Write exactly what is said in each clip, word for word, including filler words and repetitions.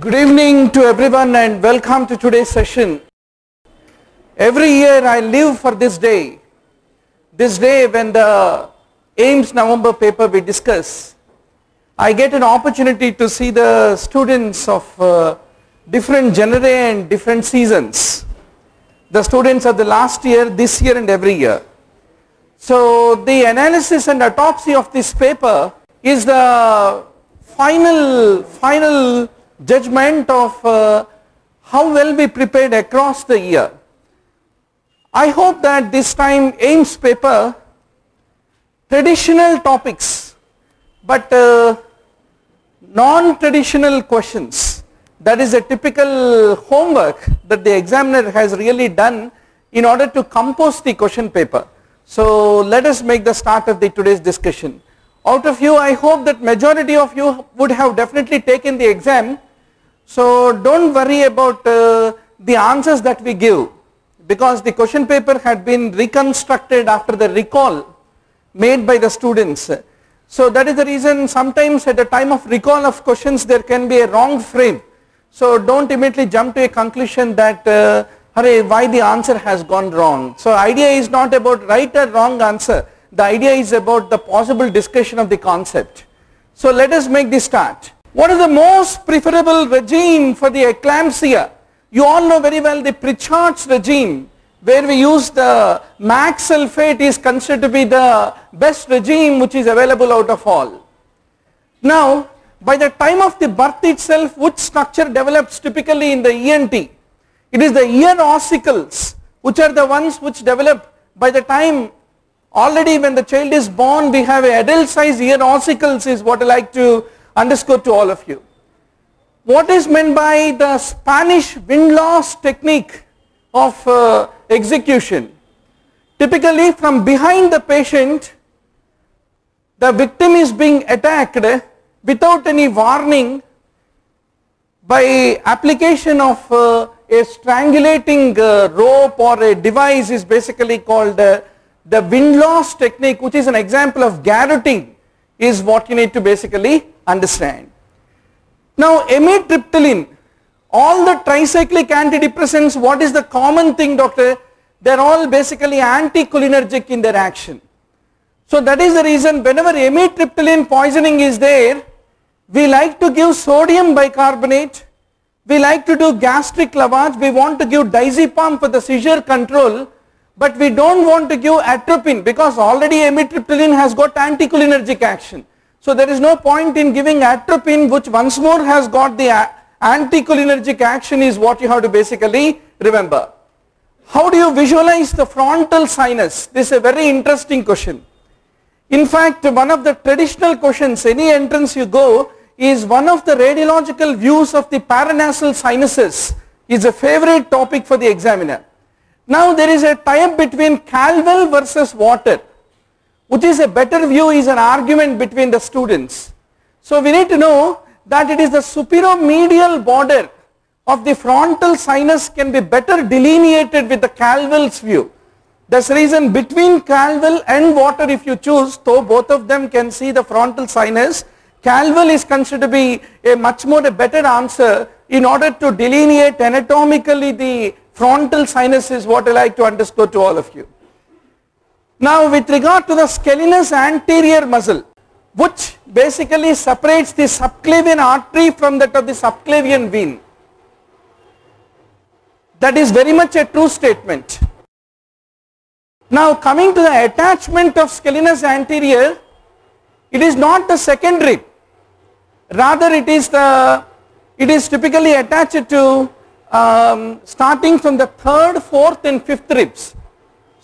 Good evening to everyone and welcome to today's session. Every year I live for this day, this day when the A I I M S November paper we discuss. I get an opportunity to see the students of uh, different genera and different seasons. The students of the last year, this year and every year. So the analysis and autopsy of this paper is the final, final judgment of uh, how well we prepared across the year. I hope that this time A I I M S paper, traditional topics but uh, non-traditional questions, that is a typical homework that the examiner has really done in order to compose the question paper. So let us make the start of the today's discussion. Out of you, I hope that majority of you would have definitely taken the exam. So don't worry about uh, the answers that we give, because the question paper had been reconstructed after the recall made by the students. So that is the reason sometimes at the time of recall of questions there can be a wrong frame. So don't immediately jump to a conclusion that uh, hurray, why the answer has gone wrong. So idea is not about right or wrong answer. The idea is about the possible discussion of the concept. So let us make the start. What is the most preferable regime for the eclampsia? You all know very well the Pritchard's regime, where we use the max sulfate is considered to be the best regime which is available out of all. Now by the time of the birth itself, which structure develops typically in the E N T? It is the ear ossicles, which are the ones which develop by the time. Already when the child is born, we have adult size ear ossicles is what I like to underscore to all of you. What is meant by the Spanish windlass technique of uh, execution? Typically from behind the patient, the victim is being attacked without any warning by application of uh, a strangulating uh, rope or a device is basically called uh, the windlass technique, which is an example of garroting, is what you need to basically understand. Now amitriptyline, all the tricyclic antidepressants, what is the common thing, doctor? They are all basically anticholinergic in their action. So that is the reason whenever amitriptyline poisoning is there, we like to give sodium bicarbonate, we like to do gastric lavage, we want to give diazepam for the seizure control, but we don't want to give atropine because already amitriptyline has got anticholinergic action. So there is no point in giving atropine, which once more has got the anticholinergic action, is what you have to basically remember. How do you visualize the frontal sinus? This is a very interesting question. In fact, one of the traditional questions, any entrance you go, is one of the radiological views of the paranasal sinuses is a favorite topic for the examiner. Now there is a tie-up between Caldwell versus water, which is a better view is an argument between the students. So we need to know that it is the superomedial border of the frontal sinus can be better delineated with the Caldwell's view. That's the reason between Caldwell and water, if you choose, though both of them can see the frontal sinus, Caldwell is considered to be a much more a better answer in order to delineate anatomically the frontal sinus, is what I like to underscore to all of you. Now with regard to the scalenus anterior muscle, which basically separates the subclavian artery from that of the subclavian vein, that is very much a true statement. Now coming to the attachment of scalenus anterior, it is not the secondary, rather it is the, it is typically attached to Um, starting from the third, fourth and fifth ribs.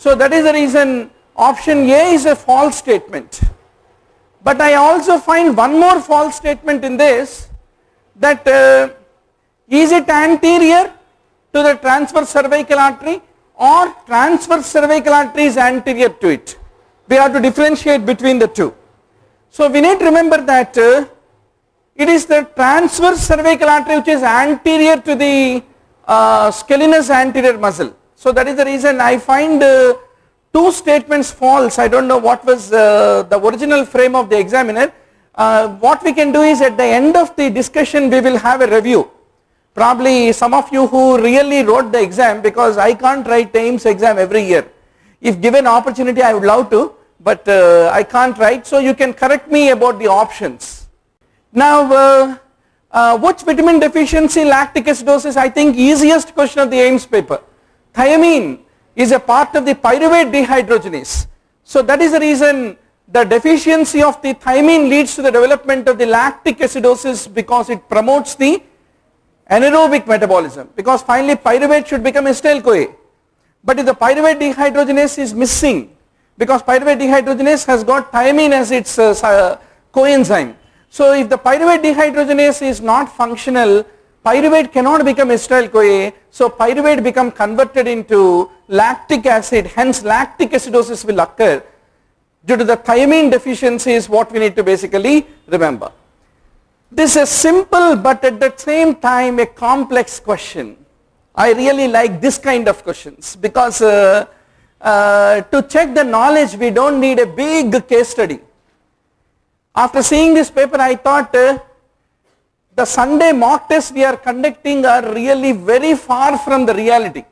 So that is the reason option A is a false statement. But I also find one more false statement in this, that uh, is it anterior to the transverse cervical artery or transverse cervical artery is anterior to it. We have to differentiate between the two. So we need to remember that uh, it is the transverse cervical artery which is anterior to the Uh, scalenus anterior muscle. So that is the reason I find uh, two statements false. I don't know what was uh, the original frame of the examiner. Uh, what we can do is at the end of the discussion we will have a review Probably some of you who really wrote the exam, because I can't write AIIMS exam every year. If given opportunity, I would love to, but uh, I can't write, so you can correct me about the options. Now, uh, uh, which vitamin deficiency lactic acidosis? I think easiest question of the AIIMS paper. Thiamine is a part of the pyruvate dehydrogenase. So that is the reason the deficiency of the thiamine leads to the development of the lactic acidosis, because it promotes the anaerobic metabolism, because finally pyruvate should become acetyl CoA. But if the pyruvate dehydrogenase is missing, because pyruvate dehydrogenase has got thiamine as its uh, coenzyme. So if the pyruvate dehydrogenase is not functional, pyruvate cannot become acetyl CoA, so pyruvate become converted into lactic acid, hence lactic acidosis will occur due to the thiamine deficiency is what we need to basically remember. This is a simple but at the same time a complex question. I really like this kind of questions, because uh, uh, to check the knowledge we don't need a big case study. After seeing this paper, I thought uh, the Sunday mock tests we are conducting are really very far from the reality.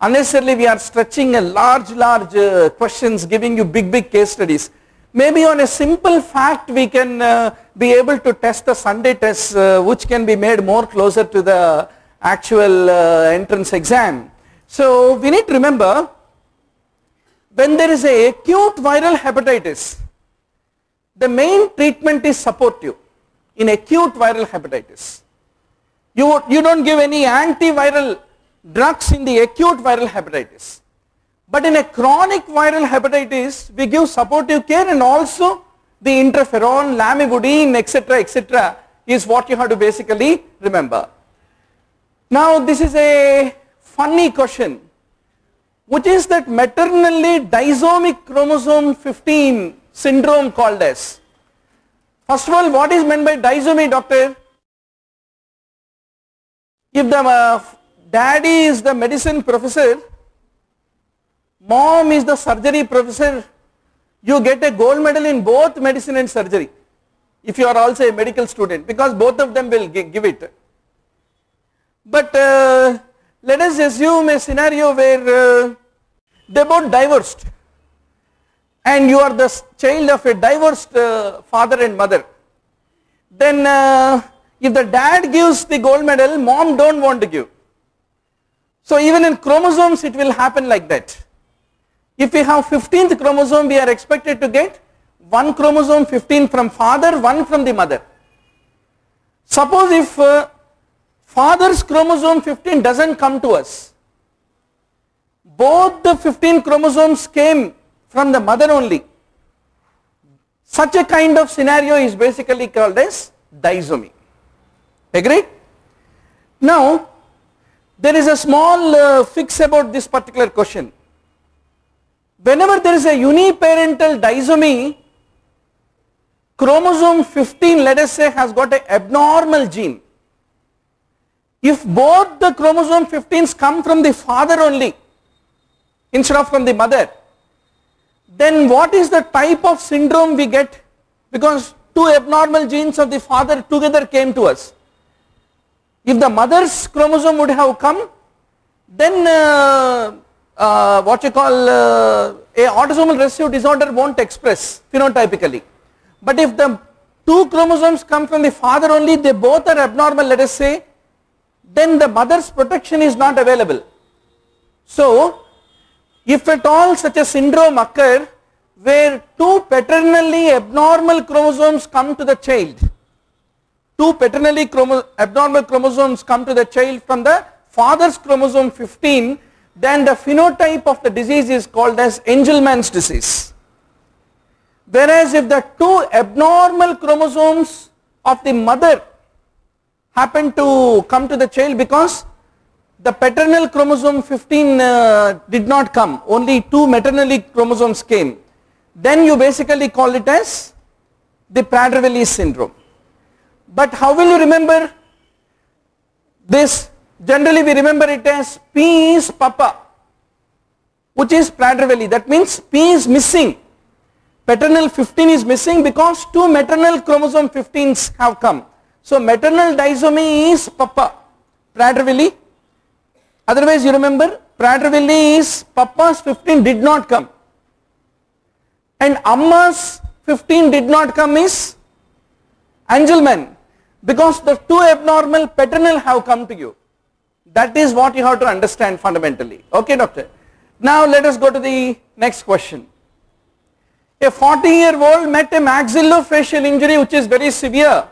Unnecessarily we are stretching a large large uh, questions, giving you big big case studies. Maybe on a simple fact we can uh, be able to test the Sunday tests, uh, which can be made more closer to the actual uh, entrance exam. So we need to remember, when there is a acute viral hepatitis, the main treatment is supportive. In acute viral hepatitis, you, you don't give any antiviral drugs in the acute viral hepatitis. But in a chronic viral hepatitis, we give supportive care, and also the interferon, lamivudine, et cetera, et cetera is what you have to basically remember. Now this is a funny question, which is that maternally disomic chromosome fifteen syndrome called as. First of all, what is meant by disomy, doctor? If the uh, daddy is the medicine professor, mom is the surgery professor, you get a gold medal in both medicine and surgery, if you are also a medical student, because both of them will give it. But uh, let us assume a scenario where uh, they both divorced, and you are the child of a divorced uh, father and mother. Then uh, if the dad gives the gold medal, mom don't want to give. So even in chromosomes it will happen like that. If we have fifteenth chromosome, we are expected to get one chromosome fifteen from father, one from the mother. Suppose if uh, father's chromosome fifteen doesn't come to us, both the fifteen chromosomes came from the mother only. Such a kind of scenario is basically called as disomy. Agree? Now, there is a small uh, fix about this particular question. Whenever there is a uniparental disomy, chromosome fifteen, let us say, has got an abnormal gene. If both the chromosome fifteens come from the father only instead of from the mother, then what is the type of syndrome we get? Because two abnormal genes of the father together came to us. If the mother's chromosome would have come, then uh, Uh, what you call uh, a autosomal recessive disorder won't express phenotypically. But if the two chromosomes come from the father only, they both are abnormal, let us say, then the mother's protection is not available. So if at all such a syndrome occur where two paternally abnormal chromosomes come to the child, two paternally chromo- abnormal chromosomes come to the child from the father's chromosome fifteen, then the phenotype of the disease is called as Angelman's disease. Whereas if the two abnormal chromosomes of the mother happen to come to the child, because the paternal chromosome fifteen uh, did not come, only two maternally chromosomes came, then you basically call it as the Prader-Willi syndrome. But how will you remember this? Generally we remember it as P is Papa, which is Prader-Willi. That means P is missing, paternal fifteen is missing, because two maternal chromosome fifteens have come. So maternal disomy is Papa, Prader-Willi. Otherwise you remember Prader-Willi is Papa's fifteen did not come and Amma's fifteen did not come is Angelman, because the two abnormal paternal have come to you. That is what you have to understand fundamentally. Okay, doctor. Now let us go to the next question. A forty year old met a maxillofacial injury which is very severe.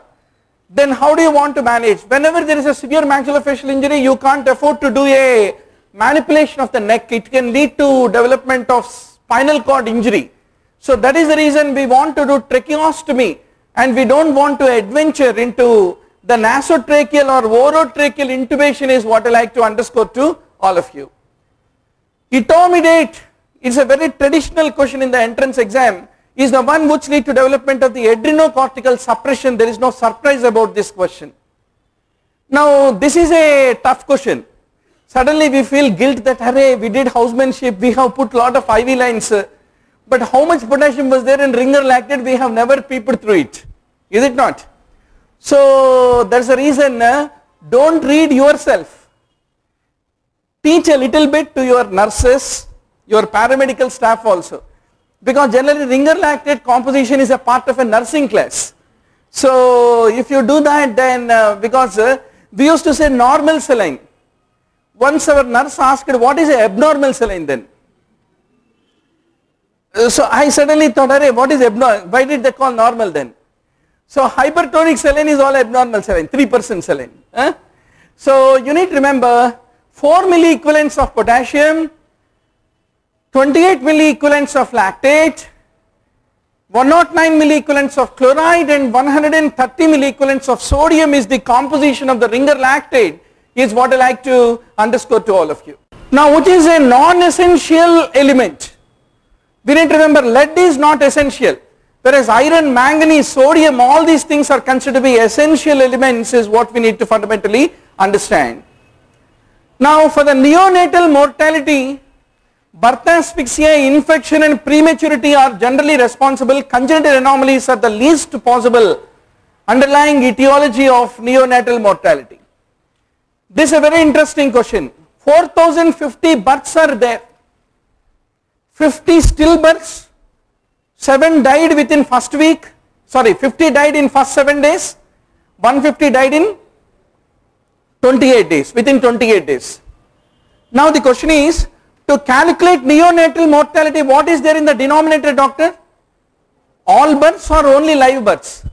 Then how do you want to manage? Whenever there is a severe maxillofacial injury, you can't afford to do a manipulation of the neck. It can lead to development of spinal cord injury. So that is the reason we want to do tracheostomy, and we don't want to adventure into the nasotracheal or orotracheal intubation is what I like to underscore to all of you. Etomidate is a very traditional question in the entrance exam, is the one which leads to development of the adrenocortical suppression. There is no surprise about this question. Now this is a tough question. Suddenly we feel guilt that hooray, we did housemanship, we have put lot of I V lines, but how much potassium was there in Ringer lactate, we have never peeped through it, is it not? So that's the reason, uh, don't read yourself. Teach a little bit to your nurses, your paramedical staff also, because generally Ringer lactate composition is a part of a nursing class. So if you do that, then uh, because uh, we used to say normal saline. Once our nurse asked, what is abnormal saline then? Uh, so I suddenly thought, hey, what is abnormal? Why did they call normal then? So hypertonic saline is all abnormal saline, three percent saline. Eh? So you need to remember four milliequivalents of potassium, twenty-eight milliequivalents of lactate, one hundred nine milliequivalents of chloride, and one hundred thirty milliequivalents of sodium is the composition of the Ringer lactate, is what I like to underscore to all of you. Now what is a non-essential element? We need to remember lead is not essential. Whereas iron, manganese, sodium, all these things are considered to be essential elements, is what we need to fundamentally understand. Now for the neonatal mortality, birth asphyxia, infection and prematurity are generally responsible. Congenital anomalies are the least possible underlying etiology of neonatal mortality. This is a very interesting question. four thousand fifty births are there, fifty stillbirths, seven died within first week, sorry, fifty died in first seven days, one hundred fifty died in twenty-eight days, within twenty-eight days. Now the question is, to calculate neonatal mortality, what is there in the denominator, doctor? All births or only live births?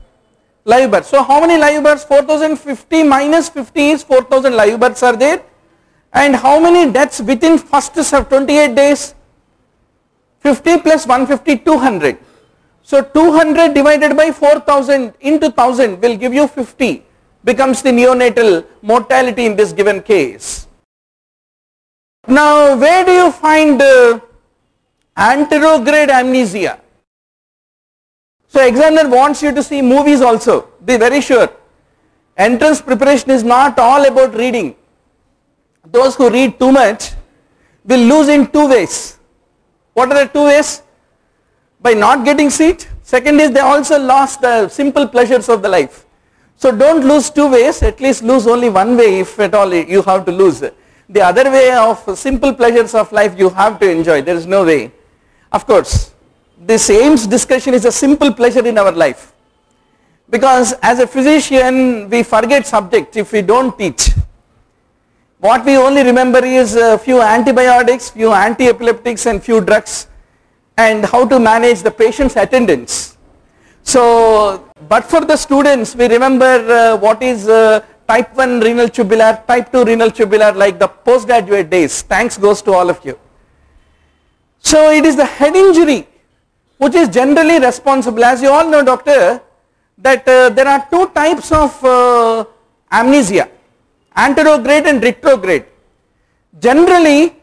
Live births. So how many live births? four thousand fifty minus fifty is four thousand live births are there. And how many deaths within first twenty-eight days? fifty plus one hundred fifty, two hundred. So two hundred divided by four thousand into one thousand will give you fifty, becomes the neonatal mortality in this given case. Now where do you find uh, anterograde amnesia? So examiner wants you to see movies also, be very sure. Entrance preparation is not all about reading. Those who read too much will lose in two ways. What are the two ways? By not getting seat. Second is they also lost the simple pleasures of the life. So don't lose two ways, at least lose only one way if at all you have to lose. The other way of simple pleasures of life you have to enjoy, there is no way. Of course, this AIIMS discussion is a simple pleasure in our life. Because as a physician, we forget subject if we don't teach. What we only remember is a few antibiotics, few anti-epileptics and few drugs, and how to manage the patient's attendance. So, but for the students, we remember uh, what is uh, type one renal tubular, type two renal tubular, like the postgraduate days. Thanks goes to all of you. So it is the head injury which is generally responsible. As you all know, doctor, that uh, there are two types of uh, amnesia. Anterograde and retrograde. Generally,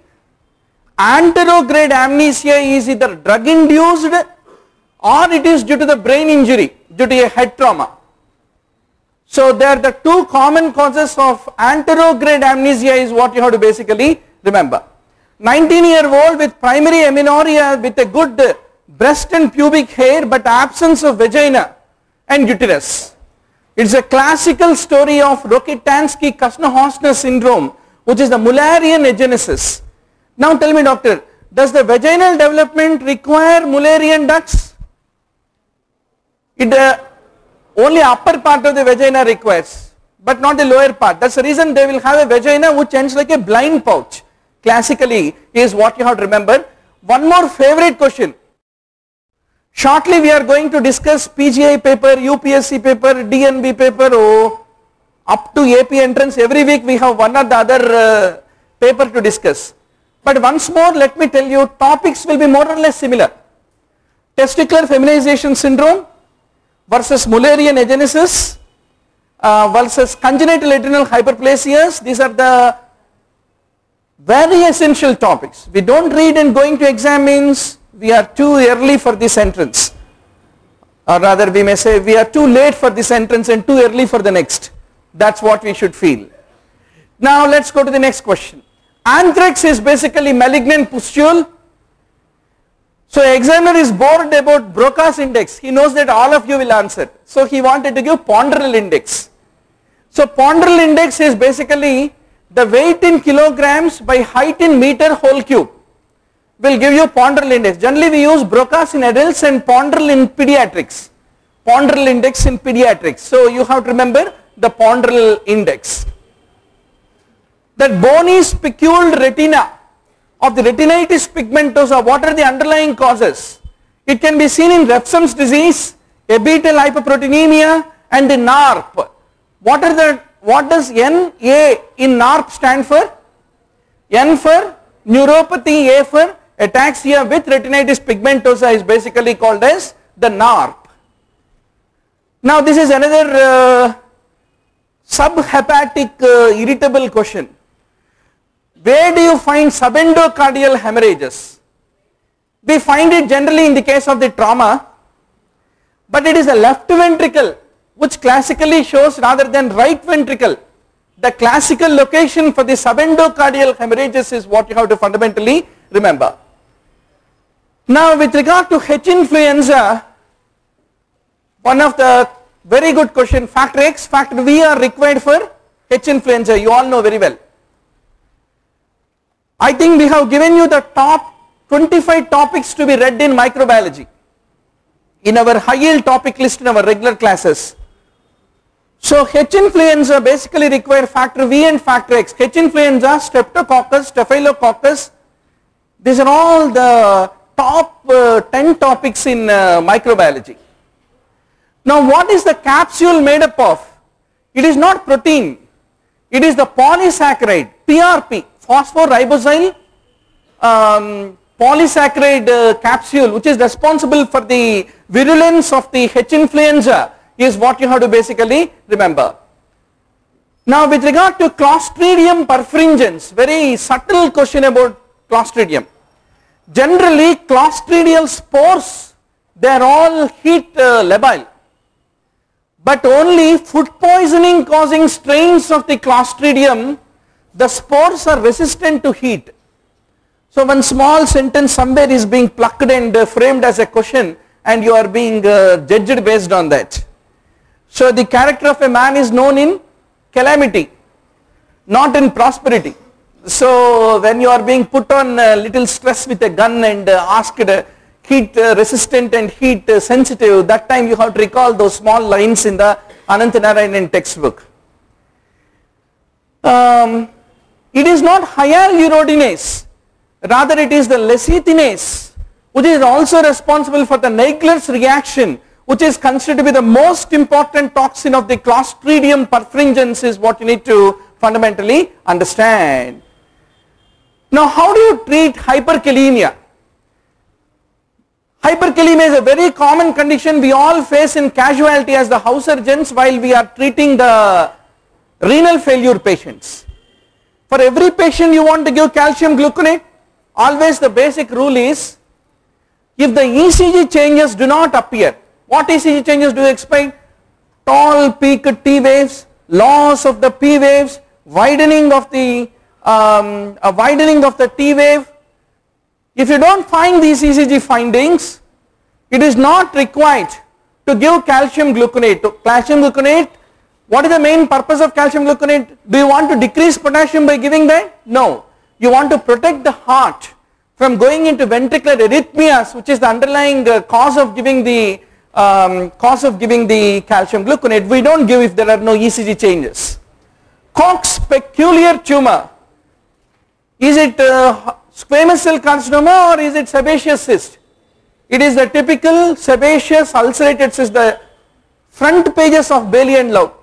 anterograde amnesia is either drug induced or it is due to the brain injury, due to a head trauma. So there are the two common causes of anterograde amnesia is what you have to basically remember. nineteen year old with primary amenorrhea with a good breast and pubic hair but absence of vagina and uterus. It's a classical story of Rokitansky-Krasnohorstner syndrome, which is the Mullerian agenesis. Now tell me, doctor, does the vaginal development require Mullerian ducts? It uh, only upper part of the vagina requires, but not the lower part. That's the reason they will have a vagina which ends like a blind pouch. Classically is what you have to remember. One more favorite question. Shortly we are going to discuss P G I paper, U P S C paper, D N B paper, oh, up to A P entrance. Every week we have one or the other uh, paper to discuss. But once more let me tell you, topics will be more or less similar. Testicular feminization syndrome versus Mullerian agenesis uh, versus congenital adrenal hyperplasias. These are the very essential topics. We don't read in going to exam means we are too early for this entrance, or rather we may say we are too late for this entrance and too early for the next. That's what we should feel. Now let's go to the next question. Anthrax is basically malignant pustule. So examiner is bored about Broca's index. He knows that all of you will answer. So he wanted to give Ponderal index. So Ponderal index is basically the weight in kilograms by height in meter whole cube will give you Ponderal index. Generally we use Broca's in adults and Ponderal in pediatrics. Ponderal index in pediatrics. So you have to remember the Ponderal index. That bony spiculed retina of the retinitis pigmentosa, what are the underlying causes? It can be seen in Refsum's disease, abetal hyperproteinemia and the NARP. What are the What does N A in NARP stand for? N for neuropathy, A for ataxia with retinitis pigmentosa is basically called as the NARP. Now this is another uh, subhepatic uh, irritable question. Where do you find subendocardial hemorrhages? We find it generally in the case of the trauma, but it is the left ventricle which classically shows rather than right ventricle. The classical location for the subendocardial hemorrhages is what you have to fundamentally remember. Now with regard to H influenza, one of the very good question, factor X, factor V are required for H influenza, you all know very well. I think we have given you the top twenty-five topics to be read in microbiology, in our high yield topic list in our regular classes. So H influenza basically require factor V and factor X. H influenza, streptococcus, staphylococcus, these are all the top uh, ten topics in uh, microbiology. Now what is the capsule made up of? It is not protein, it is the polysaccharide, P R P, phosphoribosyl um, polysaccharide uh, capsule, which is responsible for the virulence of the H influenza, is what you have to basically remember. Now with regard to Clostridium perfringens, very subtle question about Clostridium. Generally clostridial spores, they are all heat uh, labile, but only food poisoning causing strains of the Clostridium, the spores are resistant to heat. So one small sentence somewhere is being plucked and uh, framed as a question and you are being uh, judged based on that. So the character of a man is known in calamity, not in prosperity. So when you are being put on a little stress with a gun and uh, asked uh, heat uh, resistant and heat uh, sensitive, that time you have to recall those small lines in the Anantanarayanan textbook. Um, it is not hyaluronidase, rather it is the lecithinase, which is also responsible for the Naegler's reaction, which is considered to be the most important toxin of the Clostridium perfringens, is what you need to fundamentally understand. Now how do you treat hyperkalemia? Hyperkalemia is a very common condition we all face in casualty as the house surgeons while we are treating the renal failure patients. For every patient you want to give calcium gluconate, always the basic rule is, if the E C G changes do not appear, what E C G changes do you expect? Tall peaked T waves, loss of the P waves, widening of the um, a widening of the T wave. If you don't find these E C G findings, it is not required to give calcium gluconate. Calcium gluconate What is the main purpose of calcium gluconate? Do you want to decrease potassium by giving that? No. You want to protect the heart from going into ventricular arrhythmias, which is the underlying uh, cause of giving the um, cause of giving the calcium gluconate. We don't give if there are no E C G changes. Koch's peculiar tumor. Is it uh, squamous cell carcinoma or is it sebaceous cyst? It is the typical sebaceous ulcerated cyst, the front pages of Bailey and Love.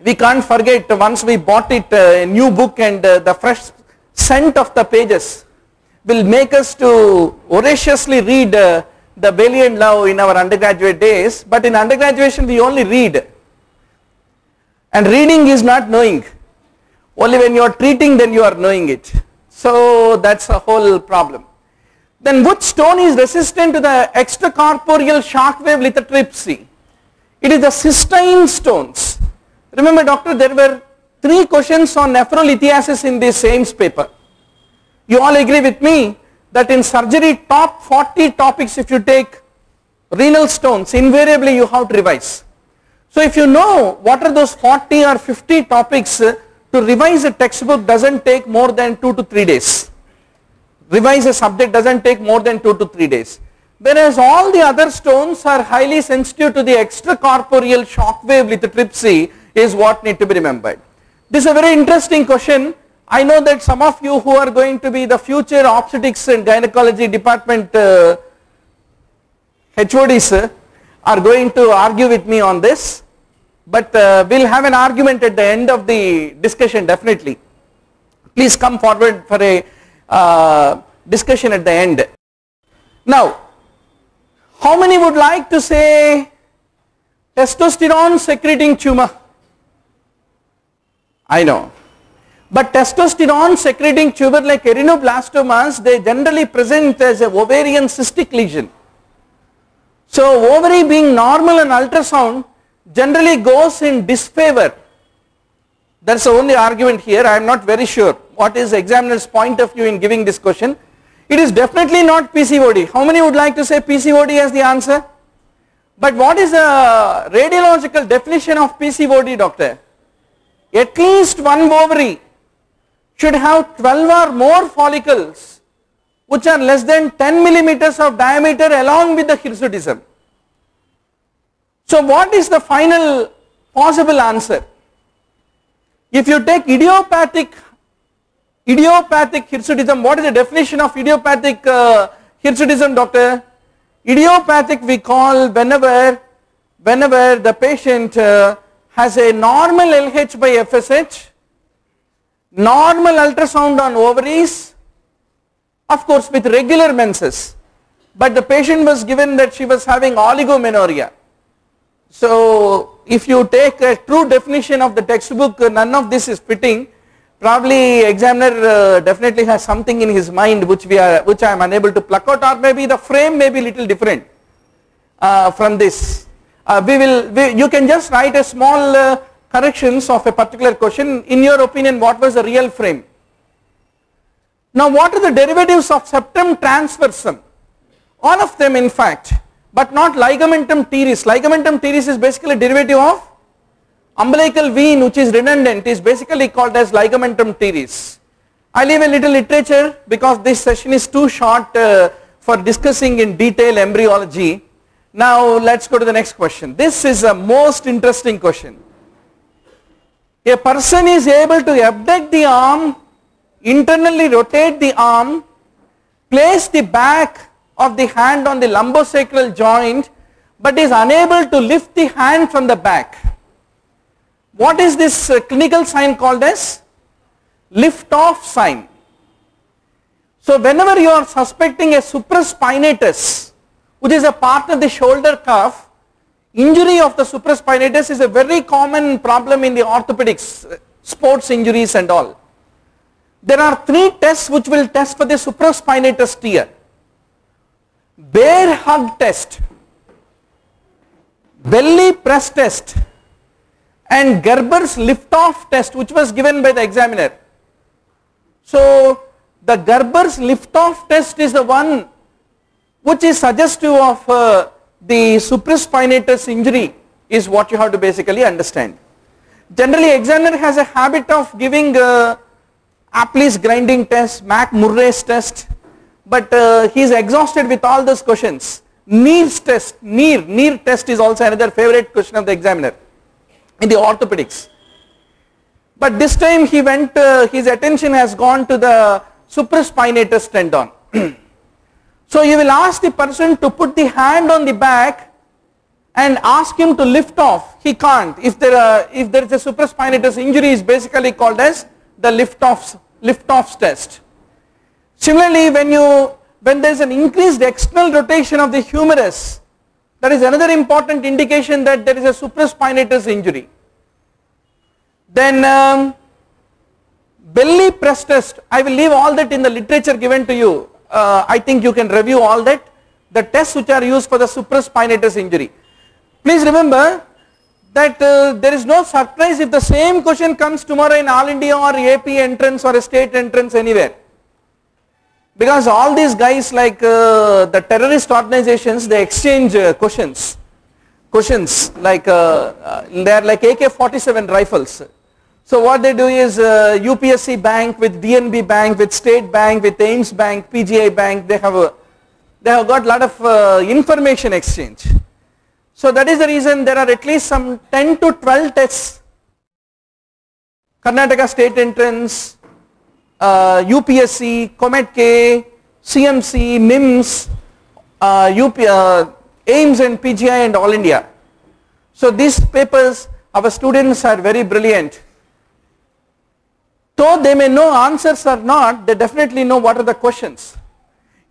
We can't forget once we bought it, uh, a new book, and uh, the fresh scent of the pages will make us to voraciously read uh, the Bailey and Love in our undergraduate days. But in undergraduation we only read, and reading is not knowing. Only when you are treating then you are knowing it. So that's a whole problem. Then which stone is resistant to the extracorporeal shockwave lithotripsy? It is the cystine stones. Remember, doctor, there were three questions on nephrolithiasis in this A I I M S paper. You all agree with me that in surgery top forty topics, if you take renal stones, invariably you have to revise. So if you know what are those forty or fifty topics, uh, to revise a textbook doesn't take more than two to three days. Revise a subject doesn't take more than two to three days. Whereas all the other stones are highly sensitive to the extracorporeal shockwave lithotripsy is what need to be remembered. This is a very interesting question. I know that some of you who are going to be the future obstetrics and gynecology department uh, H O Ds uh, are going to argue with me on this. But uh, we'll have an argument at the end of the discussion definitely. Please come forward for a uh, discussion at the end. Now, how many would like to say testosterone secreting tumor? I know. But testosterone secreting tumor like arenoblastomas, they generally present as an ovarian cystic lesion. So ovary being normal and ultrasound generally goes in disfavor. That's the only argument here. I am not very sure what is the examiner's point of view in giving this question. It is definitely not P C O D. How many would like to say P C O D as the answer? But what is the radiological definition of P C O D, doctor? At least one ovary should have twelve or more follicles which are less than ten millimeters of diameter along with the hirsutism. So what is the final possible answer? If you take idiopathic, idiopathic hirsutism, what is the definition of idiopathic uh, hirsutism, doctor? Idiopathic we call whenever, whenever the patient uh, has a normal L H by F S H, normal ultrasound on ovaries, of course with regular menses, but the patient was given that she was having oligomenorrhea. So if you take a true definition of the textbook, none of this is fitting. Probably examiner uh, definitely has something in his mind which we are, which I am unable to pluck out, or maybe the frame may be little different uh, from this. Uh, we will, we, you can just write a small uh, corrections of a particular question. In your opinion, what was the real frame? Now what are the derivatives of septum transversum? All of them in fact. But not ligamentum teres. Ligamentum teres is basically a derivative of umbilical vein, which is redundant, is basically called as ligamentum teres. I leave a little literature because this session is too short uh, for discussing in detail embryology. Now let's go to the next question. This is a most interesting question. A person is able to abduct the arm, internally rotate the arm, place the back of the hand on the lumbosacral joint, but is unable to lift the hand from the back. What is this uh, clinical sign called as? Lift off sign. So whenever you are suspecting a supraspinatus, which is a part of the shoulder cuff, injury of the supraspinatus is a very common problem in the orthopedics, uh, sports injuries and all. There are three tests which will test for the supraspinatus tear. Bear hug test, belly press test, and Gerber's lift off test, which was given by the examiner. So the Gerber's lift off test is the one which is suggestive of uh, the supraspinatus injury, is what you have to basically understand. Generally, examiner has a habit of giving uh, Apley's grinding test, Mac Murray's test, but uh, he is exhausted with all those questions. Neer's test, Neer, Neer test is also another favorite question of the examiner in the orthopedics. But this time he went, uh, his attention has gone to the supraspinatus tendon. So you will ask the person to put the hand on the back and ask him to lift off. He can't. If there are, if there is a supraspinatus injury, is basically called as the lift offs lift offs test. Similarly, when you when there is an increased external rotation of the humerus, that is another important indication that there is a supraspinatus injury. Then um, belly press test. I will leave all that in the literature given to you. Uh, I think you can review all that, the tests which are used for the supraspinatus injury. Please remember that uh, there is no surprise if the same question comes tomorrow in All India or A P entrance or a state entrance anywhere. Because all these guys like uh, the terrorist organizations, they exchange uh, questions. Questions like, uh, uh, they are like A K forty-seven rifles. So what they do is uh, U P S C bank with D N B bank with State bank with AIIMS bank, P G I bank, they have a, they have got lot of uh, information exchange. So that is the reason there are at least some ten to twelve tests. Karnataka state entrance, uh, U P S C, Comet K, C M C, MIMS, uh, U P, uh, AIIMS and P G I and All India. So these papers, our students are very brilliant. Though they may know answers or not, they definitely know what are the questions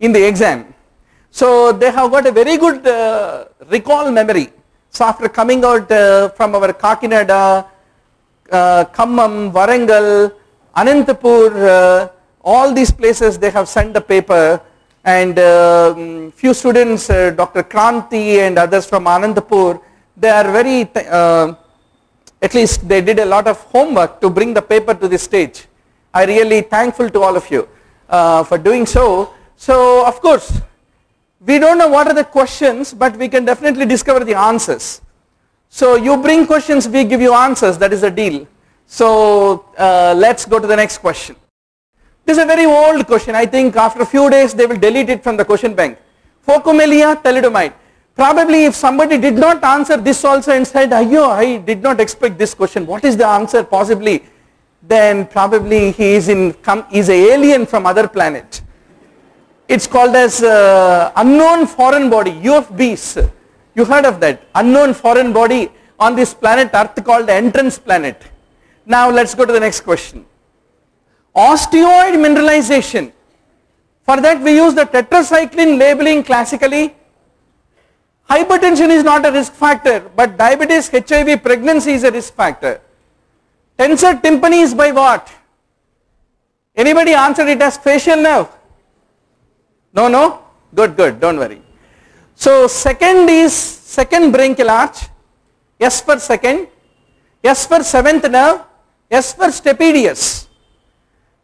in the exam. So they have got a very good uh, recall memory. So after coming out uh, from our Kakinada, uh, Khammam, Warangal, Anantapur, uh, all these places they have sent the paper, and uh, few students, uh, Doctor Kranti and others from Anantapur, they are very uh, at least they did a lot of homework to bring the paper to this stage. I really thankful to all of you uh, for doing so. So of course, we don't know what are the questions, but we can definitely discover the answers. So you bring questions, we give you answers, that is the deal. So uh, let's go to the next question. This is a very old question. I think after a few days they will delete it from the question bank. Phocomelia thalidomide. Probably if somebody did not answer this also and said, "Ayyo, I did not expect this question, what is the answer possibly?" Then probably he is in come is an alien from other planet. It's called as uh, unknown foreign body, U F Bs. You heard of that, unknown foreign body on this planet Earth called the entrance planet. Now let's go to the next question. Osteoid mineralization. For that we use the tetracycline labeling classically. Hypertension is not a risk factor, but diabetes, H I V, pregnancy is a risk factor. Tensor tympani is by what? Anybody answered it as facial nerve? No, no? Good, good, don't worry. So second is second branchial arch, S for second, S for seventh nerve, S for stapedius.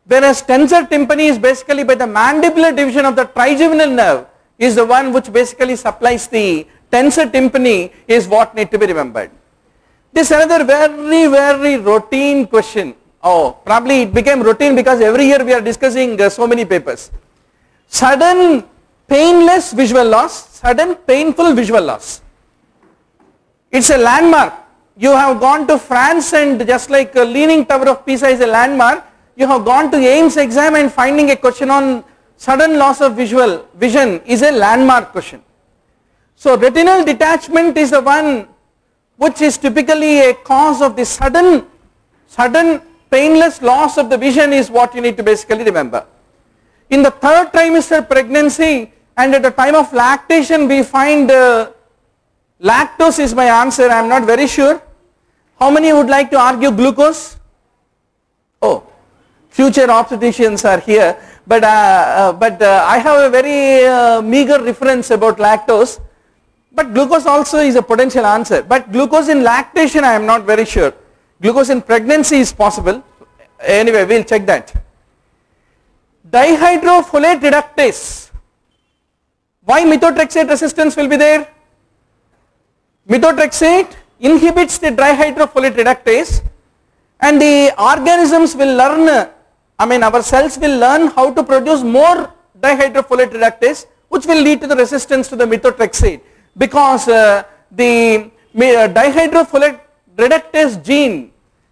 Whereas tensor tympani is basically by the mandibular division of the trigeminal nerve, is the one which basically supplies the tensor tympani, is what need to be remembered. This is another very very routine question. Oh, probably it became routine because every year we are discussing uh, so many papers. Sudden painless visual loss, sudden painful visual loss. It's a landmark. You have gone to France and just like uh, Leaning Tower of Pisa is a landmark, you have gone to AIIMS exam and finding a question on sudden loss of visual vision is a landmark question. So retinal detachment is the one which is typically a cause of the sudden, sudden painless loss of the vision, is what you need to basically remember. In the third trimester pregnancy and at the time of lactation, we find uh, lactose is my answer. I am not very sure. How many would like to argue glucose? Oh, future obstetricians are here. But, uh, uh, but uh, I have a very uh, meager reference about lactose, but glucose also is a potential answer. But glucose in lactation I am not very sure. Glucose in pregnancy is possible. Anyway, we will check that. Dihydrofolate reductase. Why methotrexate resistance will be there? Methotrexate inhibits the dihydrofolate reductase, and the organisms will learn, I mean our cells will learn how to produce more dihydrofolate reductase, which will lead to the resistance to the methotrexate, because uh, the dihydrofolate reductase gene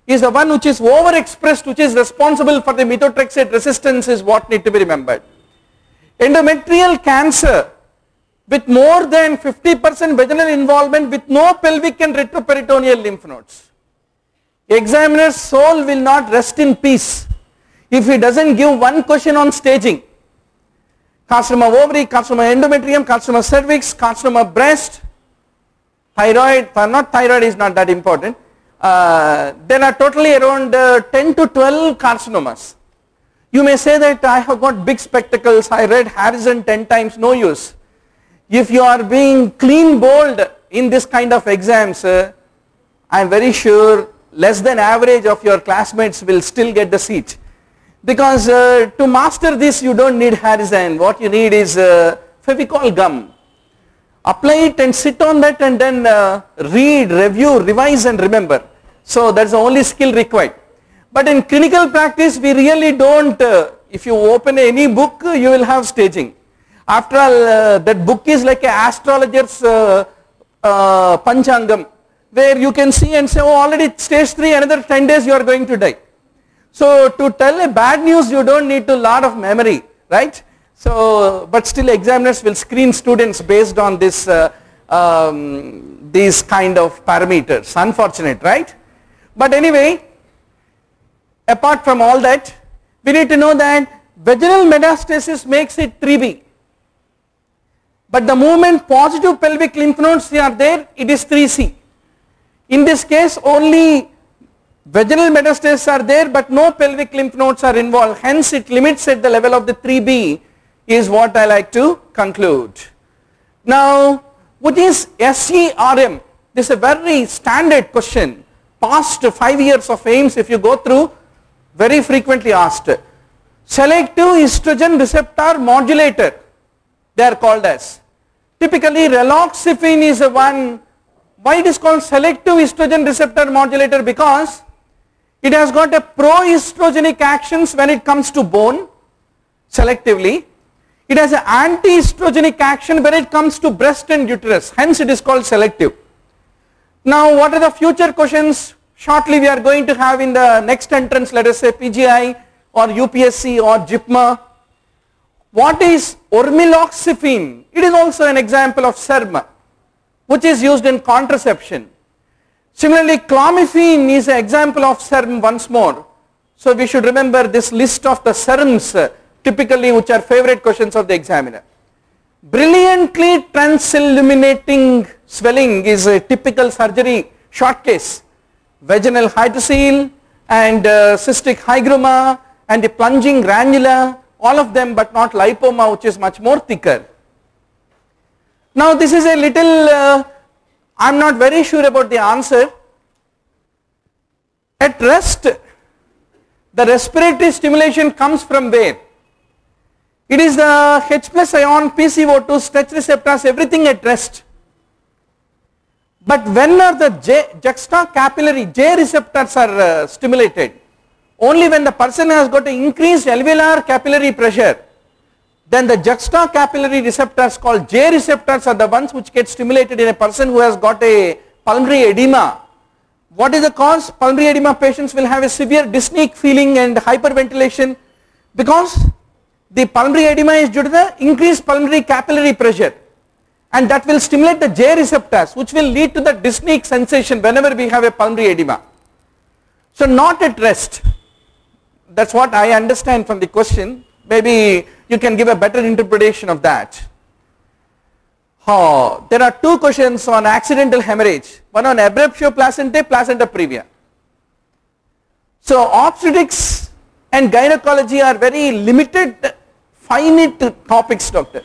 is the one which is overexpressed, which is responsible for the methotrexate resistance, is what need to be remembered. Endometrial cancer with more than fifty percent vaginal involvement with no pelvic and retroperitoneal lymph nodes. Examiner's soul will not rest in peace if he doesn't give one question on staging. Carcinoma ovary, carcinoma endometrium, carcinoma cervix, carcinoma breast, thyroid, not thyroid is not that important. Uh, there are totally around uh, ten to twelve carcinomas. You may say that I have got big spectacles, I read Harrison ten times, no use. If you are being clean bold in this kind of exams, uh, I am very sure less than average of your classmates will still get the seat. Because uh, to master this you don't need Harrison, what you need is uh, Fevicol gum. Apply it and sit on that, and then uh, read, review, revise and remember. So that's the only skill required. But in clinical practice we really don't, uh, if you open any book you will have staging. After all, uh, that book is like an astrologer's uh, uh, Panchangam, where you can see and say, oh, already stage three, another ten days you are going to die. So to tell a bad news you don't need a lot of memory, right? So, but still examiners will screen students based on this, uh, um, these kind of parameters. Unfortunate, right? But anyway, apart from all that, we need to know that vaginal metastasis makes it three B. But the moment positive pelvic lymph nodes are there, it is three C. In this case, only vaginal metastases are there, but no pelvic lymph nodes are involved. Hence, it limits at the level of the three B. Is what I like to conclude. Now, what is S E R M? This is a very standard question. Past five years of AIIMS, if you go through, very frequently asked. Selective estrogen receptor modulator, they are called as. Typically, raloxifene is the one. Why it is called selective estrogen receptor modulator? Because it has got a pro-estrogenic actions when it comes to bone, selectively. It has an anti-estrogenic action when it comes to breast and uterus, hence it is called selective. Now what are the future questions? Shortly we are going to have in the next entrance, let us say P G I or U P S C or J I P M A. What is ormeloxifene? It is also an example of S E R M, which is used in contraception. Similarly, clomiphene is an example of S E R M once more. So we should remember this list of the S E R Ms. Typically, which are favorite questions of the examiner. Brilliantly transilluminating swelling is a typical surgery short case. Vaginal hydrocele and uh, cystic hygroma and the plunging granula, all of them, but not lipoma, which is much more thicker. Now this is a little, uh, I am not very sure about the answer. At rest, the respiratory stimulation comes from where? It is the H plus ion, P C O two, stretch receptors, everything at rest. But when are the J, juxtacapillary J receptors are uh, stimulated? Only when the person has got an increased alveolar capillary pressure, then the juxtacapillary receptors called J receptors are the ones which get stimulated in a person who has got a pulmonary edema. What is the cause? Pulmonary edema patients will have a severe dyspneic feeling and hyperventilation, because the pulmonary edema is due to the increased pulmonary capillary pressure, and that will stimulate the J receptors, which will lead to the dyspneic sensation whenever we have a pulmonary edema. So not at rest, that's what I understand from the question. Maybe you can give a better interpretation of that. Oh, there are two questions on accidental hemorrhage, one on abruptio placenta, placenta previa. So obstetrics and gynecology are very limited, finite topics, doctor.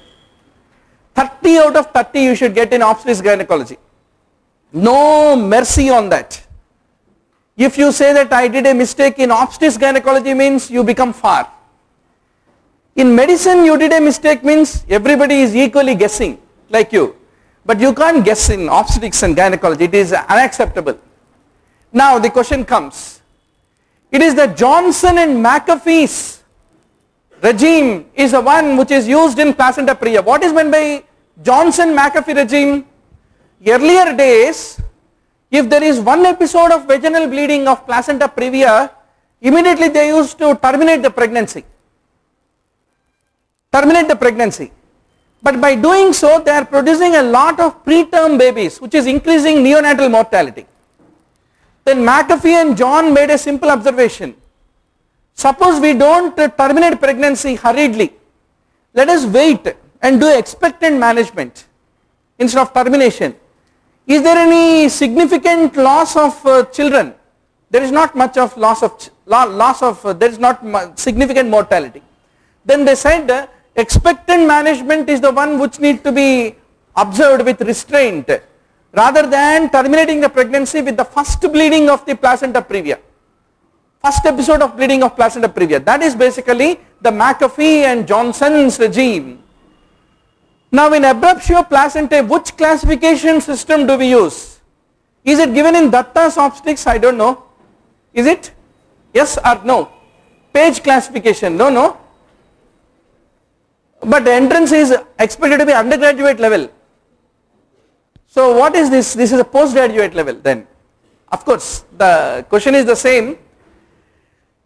thirty out of thirty you should get in obstetrics gynecology. No mercy on that. If you say that I did a mistake in obstetrics gynecology, means you become far. In medicine you did a mistake means everybody is equally guessing like you. But you can't guess in obstetrics and gynecology, it is unacceptable. Now the question comes, It is the Johnson and McAfee's regime is the one which is used in placenta previa. What is meant by Johnson McAfee regime? Earlier days, if there is one episode of vaginal bleeding of placenta previa, immediately they used to terminate the pregnancy. Terminate the pregnancy. But by doing so, they are producing a lot of preterm babies, which is increasing neonatal mortality. Then McAfee and John made a simple observation. Suppose we don't terminate pregnancy hurriedly. Let us wait and do expectant management instead of termination. Is there any significant loss of uh, children? There is not much of loss of, loss of uh, there is not much significant mortality. Then they said uh, expectant management is the one which needs to be observed with restraint rather than terminating the pregnancy with the first bleeding of the placenta previa. First episode of bleeding of placenta previa. That is basically the McAfee and Johnson's regime. Now in abruptio placenta, which classification system do we use? Is it given in Datta's obstetrics? I don't know. Is it? Yes or no? Page classification? No, no. But the entrance is expected to be undergraduate level. So what is this? This is a postgraduate level then. Of course, the question is the same.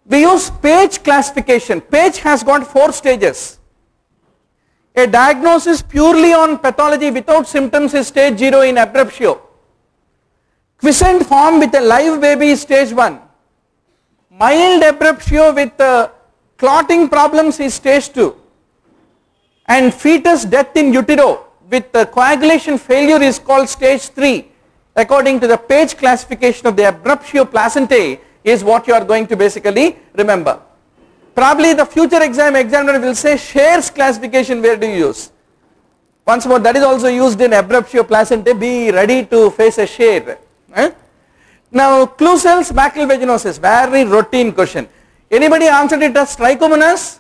We use Page classification. Page has got four stages. A diagnosis purely on pathology without symptoms is stage zero in abruptio. Quiescent form with a live baby is stage one. Mild abruptio with uh, clotting problems is stage two. And fetus death in utero with uh, coagulation failure is called stage three. According to the Page classification of the abruptio placentae is what you are going to basically remember. Probably the future exam examiner will say Shear's classification, where do you use? Once more, that is also used in abruptio placentae. Be ready to face a Shear. Eh? Now Clusel's macrylvaginosis, very routine question. Anybody answered it as trichomonas?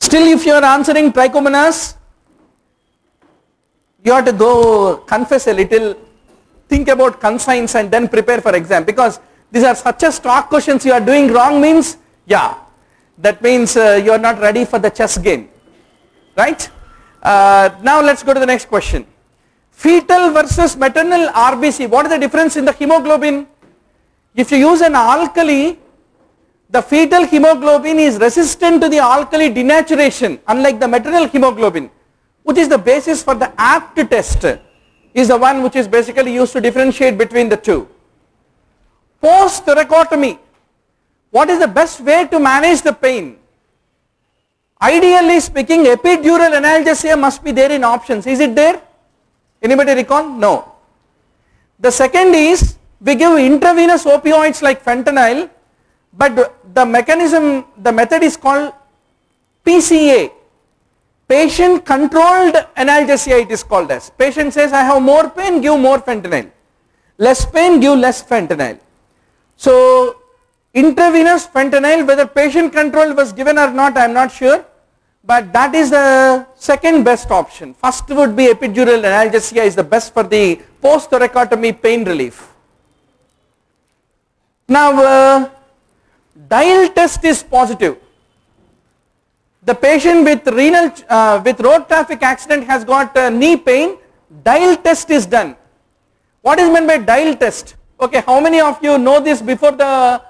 Still if you are answering trichomonas, you have to go confess a little, think about conscience and then prepare for exam, because these are such a stock questions. You are doing wrong means, yeah, that means uh, you are not ready for the chess game, right? Uh, now let's go to the next question. Fetal versus maternal R B C, what is the difference in the hemoglobin? If you use an alkali, the fetal hemoglobin is resistant to the alkali denaturation, unlike the maternal hemoglobin, which is the basis for the A P T test, is the one which is basically used to differentiate between the two. Post thoracotomy, what is the best way to manage the pain? Ideally speaking, epidural analgesia must be there in options. Is it there? Anybody recall? No. The second is, we give intravenous opioids like fentanyl, but the mechanism, the method is called P C A, patient controlled analgesia, it is called as. Patient says, I have more pain, give more fentanyl. Less pain, give less fentanyl. So intravenous fentanyl, whether patient control was given or not, I am not sure, but that is the second best option. First would be epidural analgesia is the best for the post thoracotomy pain relief. Now uh, Dial test is positive. The patient with renal uh, with road traffic accident has got uh, knee pain. Dial test is done. What is meant by dial test? Okay, how many of you know this before the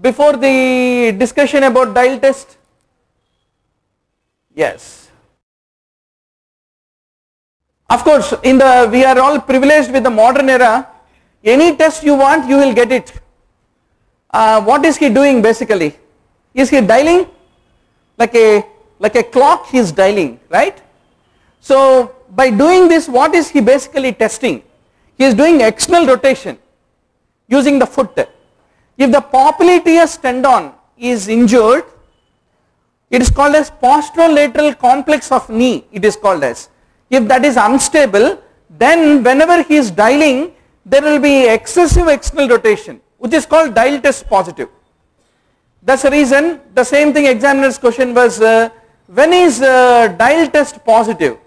before the discussion about dial test? Yes. Of course, in the we are all privileged with the modern era. Any test you want, you will get it. Uh, what is he doing basically? Is he dialing? Like a like a clock he is dialing, right? So by doing this, what is he basically testing? He is doing external rotation using the foot. If the popliteus tendon is injured, it is called as posterolateral complex of knee, it is called as. If that is unstable, then whenever he is dialing, there will be excessive external rotation, which is called dial test positive. That's the reason the same thing examiner's question was, uh, when is uh, dial test positive?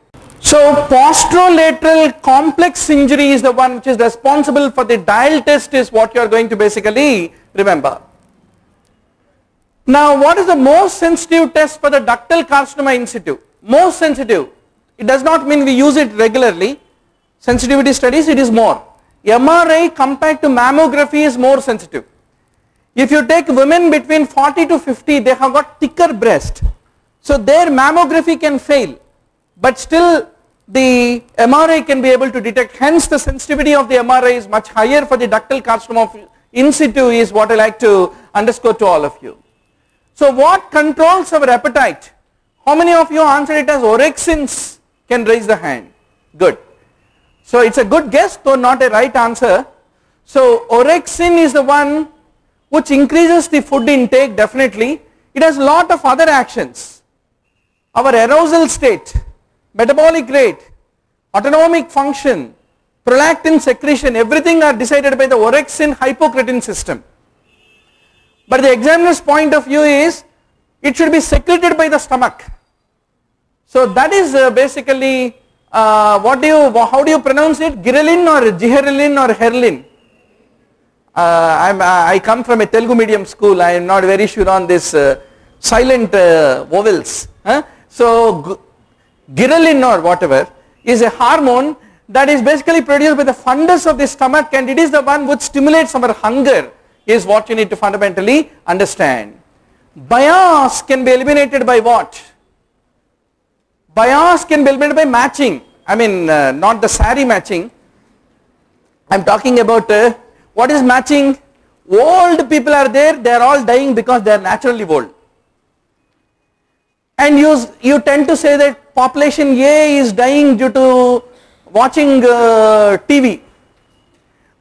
So posterolateral complex injury is the one which is responsible for the dial test, is what you are going to basically remember. Now what is the most sensitive test for the ductal carcinoma in situ? Most sensitive. It does not mean we use it regularly. Sensitivity studies, it is more. M R I compared to mammography is more sensitive. If you take women between forty to fifty, they have got thicker breast. So their mammography can fail, but still the M R I can be able to detect. Hence the sensitivity of the M R I is much higher for the ductal carcinoma in situ, is what I like to underscore to all of you. So what controls our appetite? How many of you answered it as orexins? Can raise the hand. Good. So it's a good guess, though not a right answer. So orexin is the one which increases the food intake, definitely. It has lot of other actions. Our arousal state, metabolic rate, autonomic function, prolactin secretion, everything are decided by the orexin hypocretin system. But the examiner's point of view is it should be secreted by the stomach. So that is uh, basically uh, what do you, how do you pronounce it? Girelin or Giherelin or Herlin? Uh, I'm, I come from a Telugu medium school. I am not very sure on this uh, silent uh, vowels. Huh? So Girelin or whatever is a hormone that is basically produced by the fundus of the stomach, and it is the one which stimulates our hunger, is what you need to fundamentally understand. Bias can be eliminated by what? Bias can be eliminated by matching. I mean uh, not the sari matching. I am talking about uh, what is matching? Old people are there, they are all dying because they are naturally old. And you, you tend to say that population A is dying due to watching uh, T V.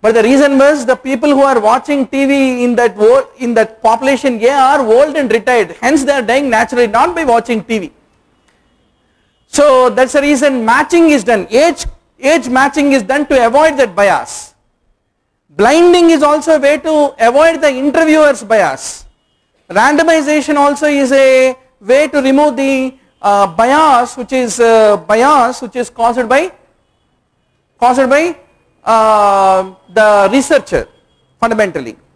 But the reason was the people who are watching T V in that in that population A are old and retired, hence they are dying naturally, not by watching T V. So that's the reason matching is done, age, age matching is done to avoid that bias. Blinding is also a way to avoid the interviewer's bias. Randomization also is a way to remove the uh, bias which is uh, bias which is caused by caused by Uh, the researcher fundamentally.